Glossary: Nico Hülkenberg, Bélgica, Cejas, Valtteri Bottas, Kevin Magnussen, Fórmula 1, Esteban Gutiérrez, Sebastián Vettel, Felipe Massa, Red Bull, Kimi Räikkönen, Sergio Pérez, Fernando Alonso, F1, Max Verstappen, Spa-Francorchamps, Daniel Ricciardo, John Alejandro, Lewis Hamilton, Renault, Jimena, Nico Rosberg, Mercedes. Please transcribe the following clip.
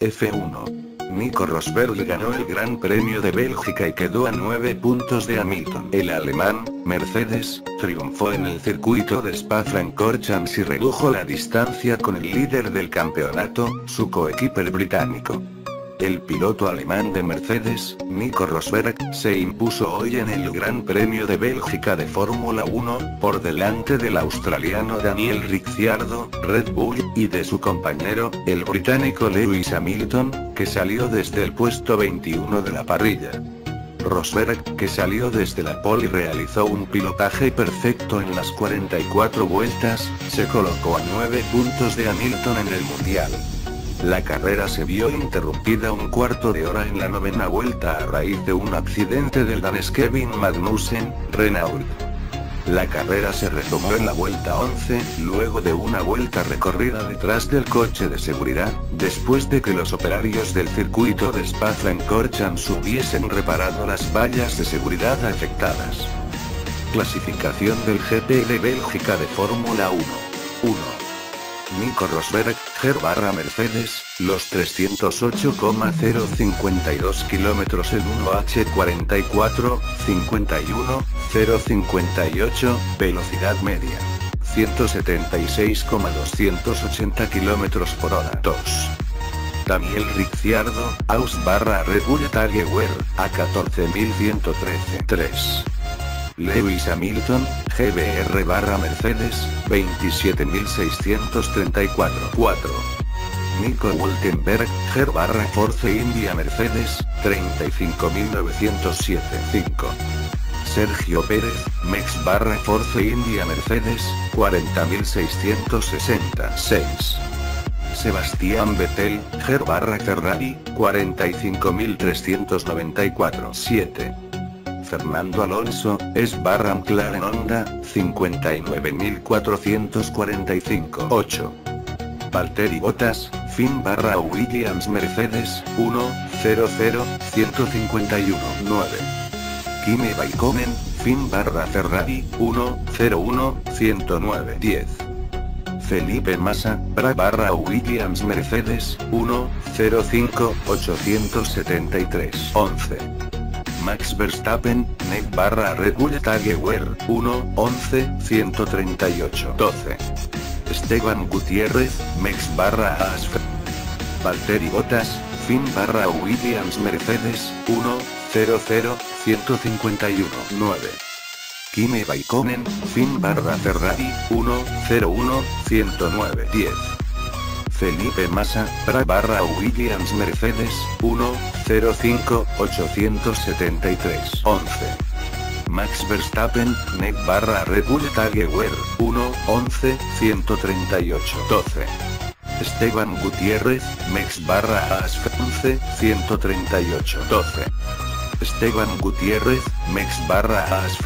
F1. Nico Rosberg ganó el Gran Premio de Bélgica y quedó a 9 puntos de Hamilton. El alemán, Mercedes, triunfó en el circuito de Spa-Francorchamps y redujo la distancia con el líder del campeonato, su coequiper británico. El piloto alemán de Mercedes, Nico Rosberg, se impuso hoy en el Gran Premio de Bélgica de Fórmula 1, por delante del australiano Daniel Ricciardo, Red Bull, y de su compañero, el británico Lewis Hamilton, que salió desde el puesto 21 de la parrilla. Rosberg, que salió desde la pole y realizó un pilotaje perfecto en las 44 vueltas, se colocó a 9 puntos de Hamilton en el Mundial. La carrera se vio interrumpida un cuarto de hora en la 9ª vuelta a raíz de un accidente del danés Kevin Magnussen, Renault. La carrera se retomó en la vuelta 11, luego de una vuelta recorrida detrás del coche de seguridad, después de que los operarios del circuito de Spa-Francorchamps hubiesen reparado las vallas de seguridad afectadas. Clasificación del GP de Bélgica de Fórmula 1. 1. Nico Rosberg, G/Mercedes, los 308,052 kilómetros en 1H44,51,058, velocidad media. 176,280 kilómetros por hora. 2. Daniel Ricciardo, Aus/Red Bull Tageware, a 14.113. 3. Lewis Hamilton, GBR/Mercedes, 27.634. 4. Nico Hülkenberg, G/Force India Mercedes, 35.907. 5. Sergio Pérez, Max/Force India Mercedes, 40.660. 6. Sebastián Vettel, G/Ferrari, 45.394. 7. Fernando Alonso, S/McLaren Honda, 59.445. 8. Valtteri Bottas, Finn/Williams Mercedes, 1.00.151. 9. Kimi Räikkönen, Finn/Ferrari, 1.01.109. 10. Felipe Massa, Bra/Williams Mercedes, 1.05.873. 11. Max Verstappen, Net/Red Bull Tageware, 1.11.138. 12. Esteban Gutiérrez, Max/ASF. Valtteri Bottas, Finn/Williams Mercedes, 1.00.151. 9. Kimi Räikkönen, Finn/Ferrari, 1.01.109. 10. Felipe Massa, Bra/Williams Mercedes, 1.05.873. 11. Max Verstappen, Net/Red Bull Tageware, 1.11.138. 12. Esteban Gutiérrez, Max/ASF, 11.138. 12. Esteban Gutiérrez, Max/ASF,